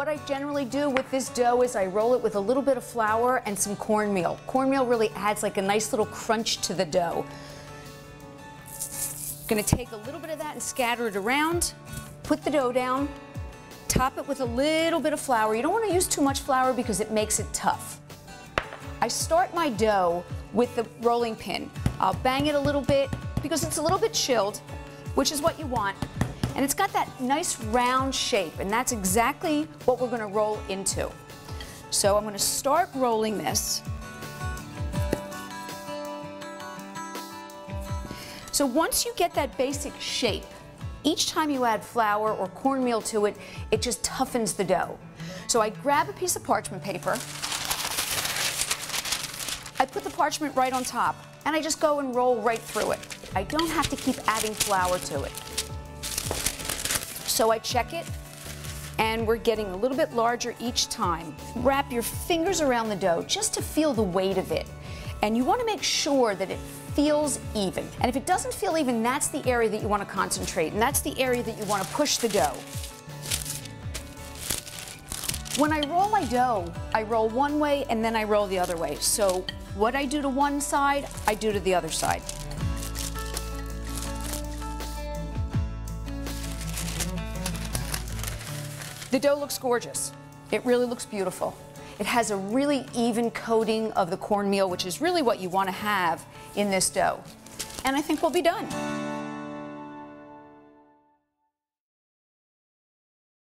What I generally do with this dough is I roll it with a little bit of flour and some cornmeal. Cornmeal really adds like a nice little crunch to the dough. Gonna take a little bit of that and scatter it around, put the dough down, top it with a little bit of flour. You don't want to use too much flour because it makes it tough. I start my dough with the rolling pin. I'll bang it a little bit because it's a little bit chilled, which is what you want. And it's got that nice round shape, and that's exactly what we're going to roll into. So I'm going to start rolling this. So once you get that basic shape, each time you add flour or cornmeal to it, it just toughens the dough. So I grab a piece of parchment paper, I put the parchment right on top, and I just go and roll right through it. I don't have to keep adding flour to it. So I check it, and we're getting a little bit larger each time. Wrap your fingers around the dough just to feel the weight of it. And you want to make sure that it feels even. And if it doesn't feel even, that's the area that you want to concentrate, and that's the area that you want to push the dough. When I roll my dough, I roll one way and then I roll the other way. So what I do to one side, I do to the other side. The dough looks gorgeous. It really looks beautiful. It has a really even coating of the cornmeal, which is really what you want to have in this dough. And I think we'll be done.